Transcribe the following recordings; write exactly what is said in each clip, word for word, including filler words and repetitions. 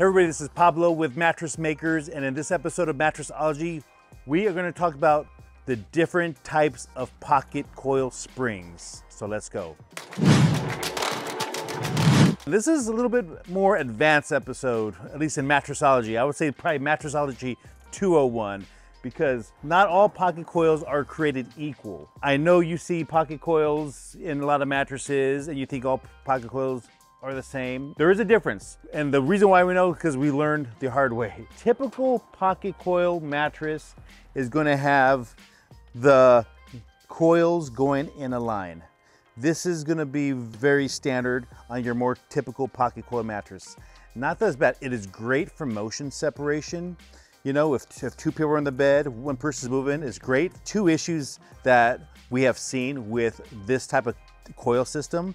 Hey everybody, this is Pablo with Mattress Makers, and in this episode of Mattressology, we are going to talk about the different types of pocket coil springs. So let's go. This is a little bit more advanced episode, at least in Mattressology. I would say probably Mattressology two oh one, because not all pocket coils are created equal. I know you see pocket coils in a lot of mattresses and you think all pocket coils are the same. There is a difference. And the reason why we know, because we learned the hard way. Typical pocket coil mattress is gonna have the coils going in a line. This is gonna be very standard on your more typical pocket coil mattress. Not that it's bad, it is great for motion separation. You know, if, if two people are in the bed, one person's moving, it's great. Two issues that we have seen with this type of coil system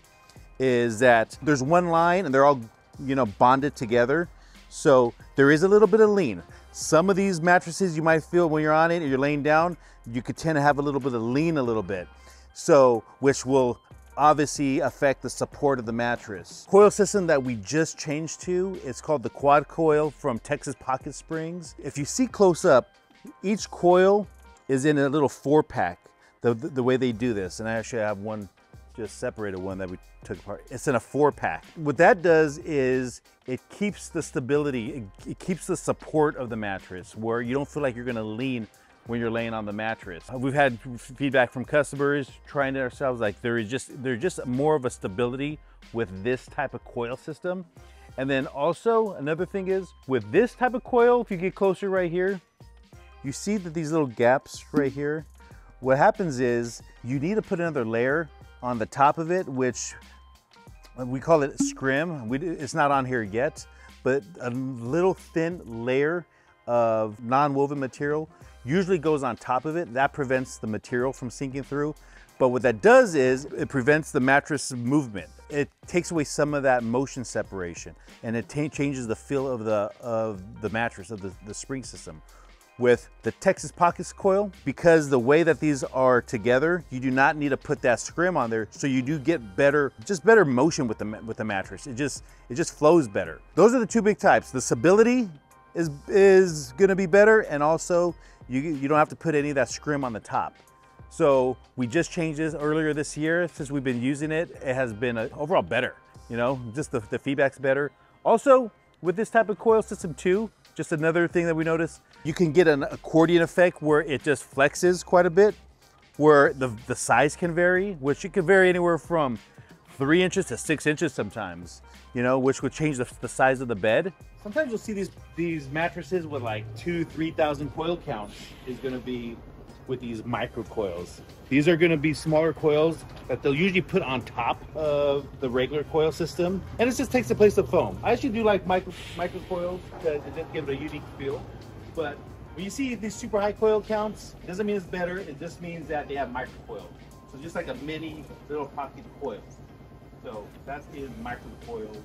is that there's one line and they're all, you know, bonded together. So there is a little bit of lean. Some of these mattresses you might feel when you're on it, or you're laying down, you could tend to have a little bit of lean a little bit. So, which will obviously affect the support of the mattress. Coil system that we just changed to, it's called the Quad Coil from Texas Pocket Springs. If you see close up, each coil is in a little four pack, the, the, the way they do this. And I actually have one just separated one that we took apart. It's in a four pack. What that does is it keeps the stability, it, it keeps the support of the mattress where you don't feel like you're gonna lean when you're laying on the mattress. We've had feedback from customers trying it ourselves, like there is just, there's just more of a stability with this type of coil system. And then also another thing is with this type of coil, if you get closer right here, you see that these little gaps right here, what happens is you need to put another layer on the top of it, which we call it scrim. We, it's not on here yet, but a little thin layer of non-woven material usually goes on top of it. That prevents the material from sinking through. But what that does is it prevents the mattress movement. It takes away some of that motion separation, and it changes the feel of the, of the mattress, of the, the spring system. With the Texas Pocket Coil, because the way that these are together, you do not need to put that scrim on there, so you do get better, just better motion with the, with the mattress. It just, it just flows better. Those are the two big types. The stability is, is gonna be better, and also you, you don't have to put any of that scrim on the top. So we just changed this earlier this year. Since we've been using it, it has been a, overall better. You know, just the, the feedback's better. Also, with this type of coil system too, just another thing that we noticed, you can get an accordion effect where it just flexes quite a bit, where the, the size can vary, which it can vary anywhere from three inches to six inches sometimes, you know, which would change the, the size of the bed. Sometimes you'll see these, these mattresses with like two, three thousand coil count is gonna be with these micro coils. These are gonna be smaller coils that they'll usually put on top of the regular coil system. And it just takes the place of foam. I actually do like micro, micro coils because it just gives it a unique feel. But when you see these super high coil counts, it doesn't mean it's better, it just means that they have micro coil. So just like a mini little pocket coil. So that's in micro coils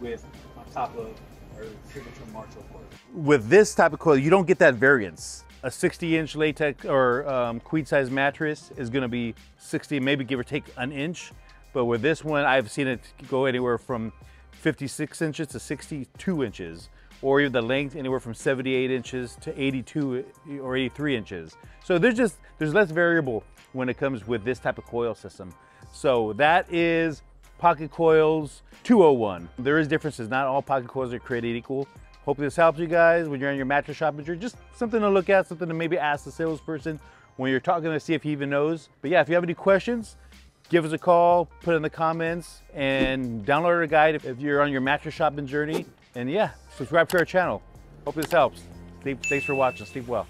with on top of our signature Marshall coil. With this type of coil, you don't get that variance. A sixty inch latex or um, queen size mattress is gonna be sixty, maybe give or take an inch. But with this one, I've seen it go anywhere from fifty-six inches to sixty-two inches, or even the length anywhere from seventy-eight inches to eighty-two or eighty-three inches. So there's just, there's less variable when it comes with this type of coil system. So that is Pocket Coils two oh one. There is differences, not all pocket coils are created equal. Hopefully this helps you guys when you're on your mattress shopping journey. Just something to look at, something to maybe ask the salesperson when you're talking to see if he even knows. But yeah, if you have any questions, give us a call, put in the comments, and download our guide if you're on your mattress shopping journey. And yeah, subscribe to our channel. Hope this helps. Thanks for watching. Sleep well.